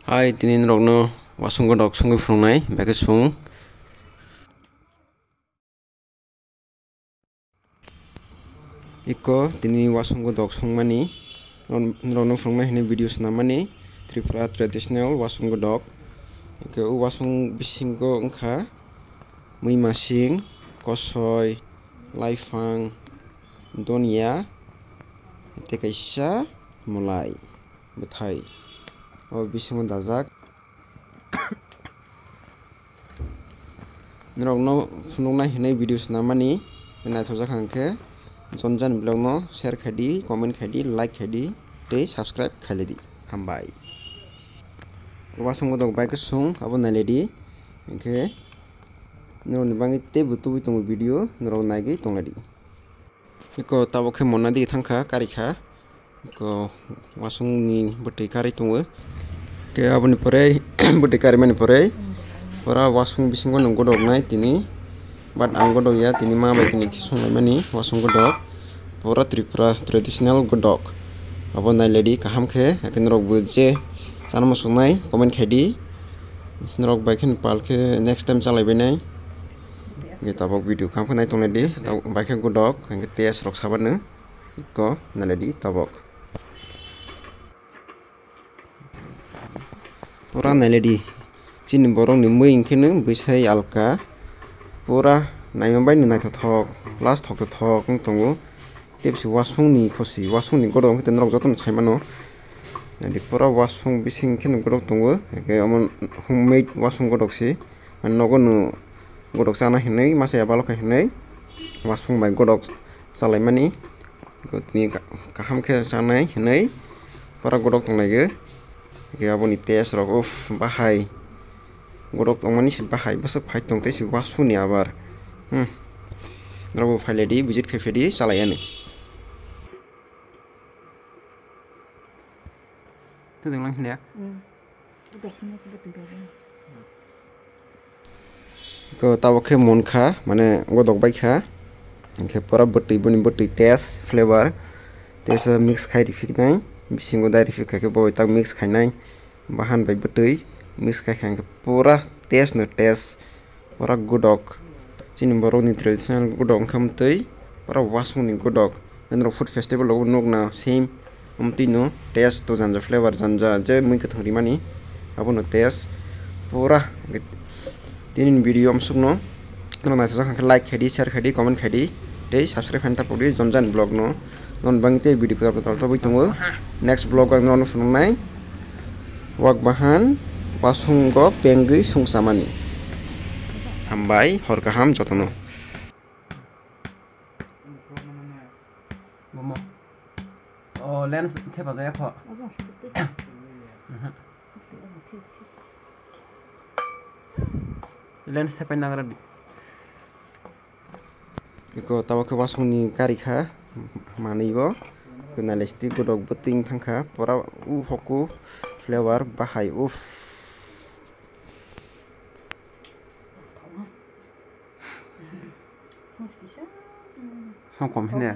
Hai tinin rokno wasunggo dok sunggo frungnai bagesung iko tinin wasunggo dok sungmani rokno frungnai hine video snamani Tripura traditional wasunggo dok iko wasung bisinggo engka mui masing kosoi laifang donia tekaisha mulai mutai और बिसंग दाजाक नरगनो फुनुंगना हेनाय videos नामानि नायथजा खांखे जनजन ब्लगनो share खादि comment खादि like खादि दे सब्सक्राइब खालेदि हामबाय वासंग दग बाइक सुं अब नालेदि ओके नरनि बांगि ते बुतुबि तंग भिडियो नरग नायगि तंगदि इको ताबखे मोननादि थांखा कारिखा को वासुंगनि बटेकारी तुङो के आबनि परे बटेकारी माने परे परा वासुंग बिसिंगो नंगो दगनाय तिनि बाट आंगो दगया तिनि मा बायखिनि खिसंनाय माने वासुंगो दग परा त्रिपुरा ट्रेडिशनल गडक अब नाय लेडी काहामखे एखन रग बुजे जानम सुनाय कमेन्ट खायदि सिन रग बायखिन पालखे नेक्स्ट टाइम चालायबायनाय गेताबक भिडिअ खामखनाय तंनायदि बायखे गडक एंगे तेस रग साबानो को नालेदि तबक Pura naledi chin borong ni mui ingkinu bisai alka pura naimambai ni naitotok las tok tok ngungu tipsi wasung ni kosi wasung ni gorong kiten rok jotom chaimano nadi pura wasung bising kinu gorok tungu eke amon homemade wasung gorok si man nogonu gorok sana hinai masaya baloka hinai wasung bai gorok salaimani gotni kaham ke sanai hinai para gorok tungnaiye Gabon ites rock of Bahai. Gorok Omanish Bahai, Basak Python Tess, Wasuni Avar. Robo Haledi, Bujit Kefedi, Salayani. To the long hair. Go Tawake Monka, Mane, Godok Baika, and Kepora Butti Bunny Butti Tess, Flavor. There's a mixed high difficulty. Bising udah review kakek bawa itu mix kainai bahan baik betul mix kakek pura tes no tes pura godok sini baru ni tradisional godok kamu tu pura wasung ni godok entro food festival logo nok na same amti no tes tu janja flavor janja je mungkin hari mana abu no tes pura ini video am sukno kalau nak susah kakek like kadi share kadi comment kadi deh subscribe hantar puri janjan blog no non bangte video kita bertemu next blog yang non funai wak bahan wasung go penggi sung samani hambai horkaham jotono momo oh lens tepa jaya kho lens tepa nagara di Iko tawake wasung ni karika mani bo kuna lesti godok buting tangka pora u hoku flavor bahai uf songkom hine